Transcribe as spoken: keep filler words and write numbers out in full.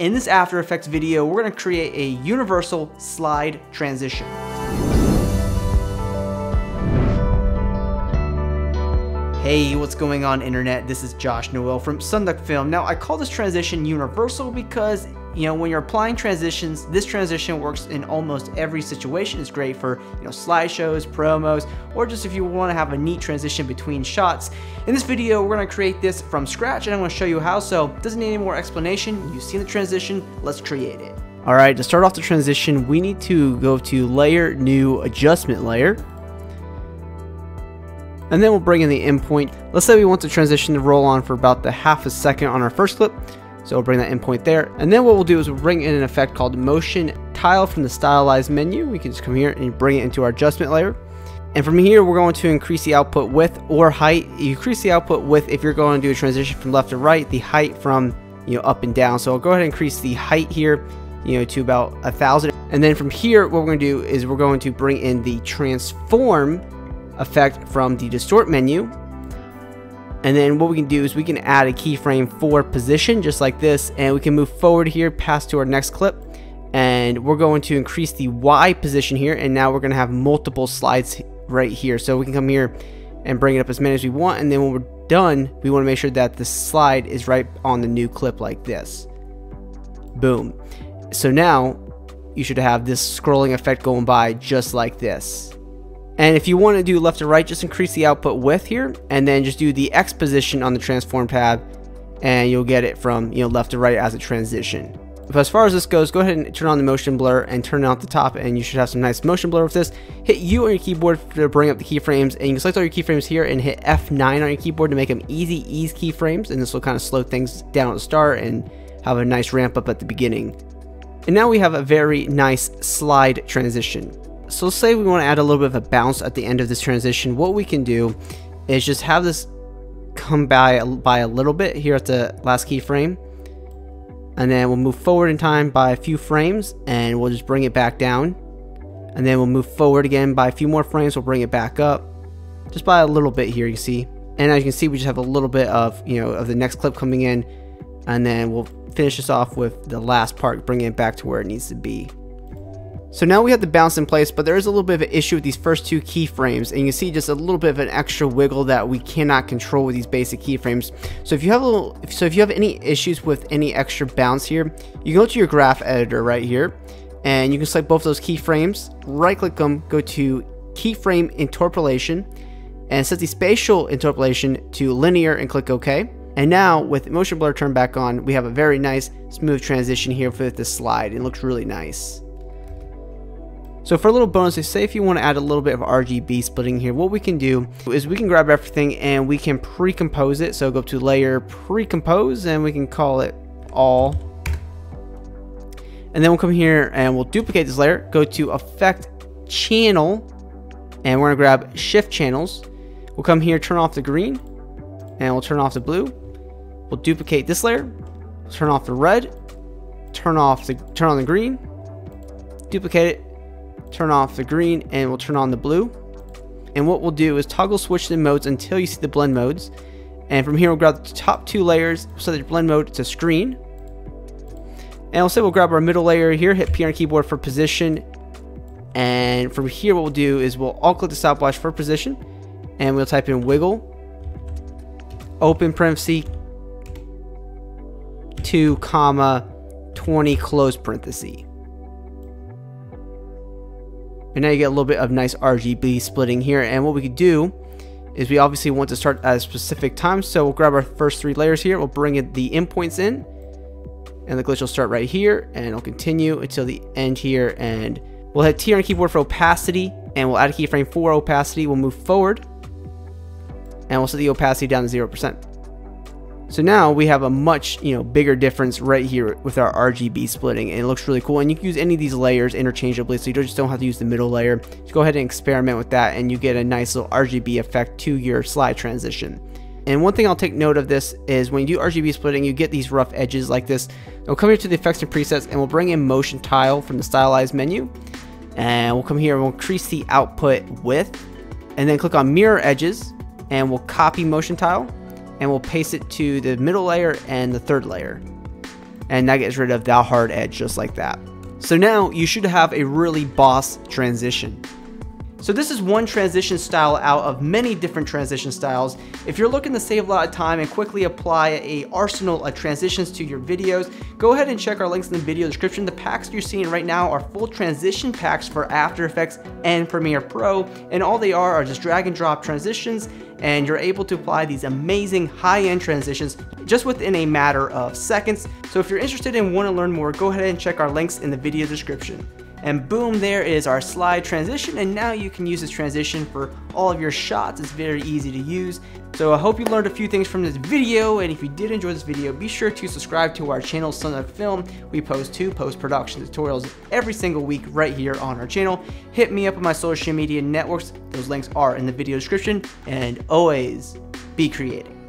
In this After Effects video, we're gonna create a universal slide transition. Hey, what's going on, internet? This is Josh Noel from SonduckFilm. Now, I call this transition universal because, you know, when you're applying transitions, this transition works in almost every situation. It's great for, you know, slideshows, promos, or just if you want to have a neat transition between shots. In this video, we're going to create this from scratch, and I'm going to show you how, so it doesn't need any more explanation. You've seen the transition, let's create it. All right, to start off the transition, we need to go to Layer, New, Adjustment Layer. And then we'll bring in the endpoint. Let's say we want the transition to roll on for about the half a second on our first clip. So we'll bring that endpoint there. And then what we'll do is we'll bring in an effect called Motion Tile from the Stylized menu. We can just come here and bring it into our adjustment layer. And from here, we're going to increase the output width or height. You increase the output width if you're going to do a transition from left to right, the height from, you know, up and down. So I'll go ahead and increase the height here, you know, to about a thousand. And then from here, what we're going to do is we're going to bring in the Transform effect from the distort menu, and then what we can do is we can add a keyframe for position just like this, and we can move forward here past to our next clip, and we're going to increase the Y position here, and now we're going to have multiple slides right here, so we can come here and bring it up as many as we want, and then when we're done we want to make sure that the slide is right on the new clip like this. Boom. So now you should have this scrolling effect going by just like this. And if you want to do left to right, just increase the output width here, and then just do the X position on the transform tab, and you'll get it from, you know, left to right as a transition. But as far as this goes, go ahead and turn on the motion blur and turn it off the top, and you should have some nice motion blur with this. Hit U on your keyboard to bring up the keyframes, and you can select all your keyframes here and hit F nine on your keyboard to make them easy ease keyframes, and this will kind of slow things down at the start and have a nice ramp up at the beginning. And now we have a very nice slide transition. So let's say we want to add a little bit of a bounce at the end of this transition. What we can do is just have this come by, by a little bit here at the last keyframe. And then we'll move forward in time by a few frames, and we'll just bring it back down. And then we'll move forward again by a few more frames. We'll bring it back up just by a little bit here, you see. And as you can see, we just have a little bit of, you know, of the next clip coming in. And then we'll finish this off with the last part, bringing it back to where it needs to be. So now we have the bounce in place, but there is a little bit of an issue with these first two keyframes, and you can see just a little bit of an extra wiggle that we cannot control with these basic keyframes. So if you have a little, so if you have any issues with any extra bounce here, you can go to your graph editor right here, and you can select both those keyframes, right-click them, go to Keyframe Interpolation, and set the spatial interpolation to linear, and click OK. And now with motion blur turned back on, we have a very nice, smooth transition here for this slide. It looks really nice. So for a little bonus, say if you want to add a little bit of R G B splitting here, what we can do is we can grab everything and we can pre-compose it. So go up to Layer, Pre-compose, and we can call it All. And then we'll come here and we'll duplicate this layer, go to Effect, Channel, and we're going to grab Shift Channels. We'll come here, turn off the green, and we'll turn off the blue. We'll duplicate this layer, turn off the red, turn off the turn on the green, duplicate it, turn off the green, and we'll turn on the blue. And what we'll do is toggle switch the modes until you see the blend modes, and from here we'll grab the top two layers, set the blend mode to screen, and we'll say we'll grab our middle layer here, hit P on keyboard for position, and from here what we'll do is we'll alt click the stopwatch for position, and we'll type in wiggle, open parenthesis, two comma twenty close parenthesis. And now you get a little bit of nice R G B splitting here. And what we could do is we obviously want to start at a specific time. So we'll grab our first three layers here. We'll bring it, the endpoints in. And the glitch will start right here. And it'll continue until the end here. And we'll hit T on keyboard for opacity. And we'll add a keyframe for opacity. We'll move forward. And we'll set the opacity down to zero percent. So now we have a much, you know, bigger difference right here with our R G B splitting, and it looks really cool. And you can use any of these layers interchangeably, so you just don't have to use the middle layer. Just go ahead and experiment with that, and you get a nice little R G B effect to your slide transition. And one thing I'll take note of this is when you do R G B splitting, you get these rough edges like this. We'll come here to the effects and presets, and we'll bring in Motion Tile from the Stylized menu, and we'll come here and we'll increase the output width, and then click on Mirror Edges, and we'll copy Motion Tile. And we'll paste it to the middle layer and the third layer. and that gets rid of that hard edge just like that. So now you should have a really boss transition. So this is one transition style out of many different transition styles. If you're looking to save a lot of time and quickly apply a arsenal of transitions to your videos, go ahead and check our links in the video description. The packs you're seeing right now are full transition packs for After Effects and Premiere Pro, and all they are are just drag and drop transitions, and you're able to apply these amazing high-end transitions just within a matter of seconds. So if you're interested and want to learn more, go ahead and check our links in the video description. And boom, there is our slide transition, and now you can use this transition for all of your shots. It's very easy to use. So I hope you learned a few things from this video, and if you did enjoy this video, be sure to subscribe to our channel, SonduckFilm. We post two post-production tutorials every single week right here on our channel. Hit me up on my social media networks. Those links are in the video description, and always be creating.